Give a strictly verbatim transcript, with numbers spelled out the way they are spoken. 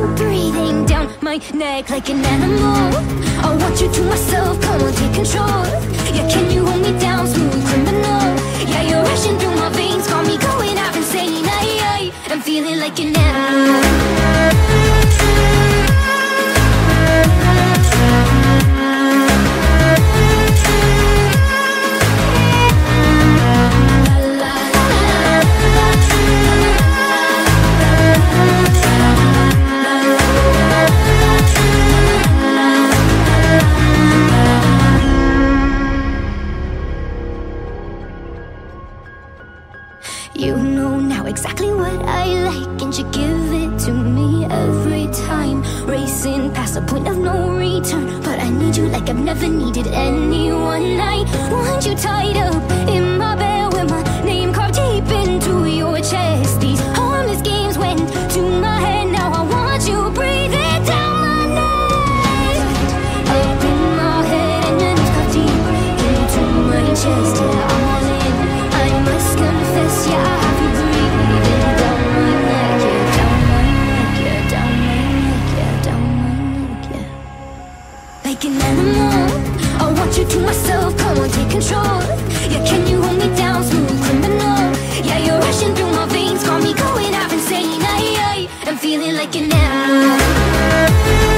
you breathing down my neck like an animal. I want you to myself, come on, take control. Yeah, can you hold me down, smooth criminal? Yeah, you're rushing through my veins, got me going out insane. I, I, I'm feeling like an animal. You know now exactly what I like, and you give it to me every time. Racing past the point of no return, but I need you like I've never needed anyone. I want you tied up in my bed with my name carved deep into your chest. These harmless games went to my head. Now I want you breathing down my neck, up in my head, and your name's carved deep into my chest. Yeah, I'm all in, I must confess, yeah. I want you to myself, come on, take control. Yeah, can you hold me down, smooth criminal? Yeah, you're rushing through my veins, got me going out insane. I, I, I'm feeling like an animal.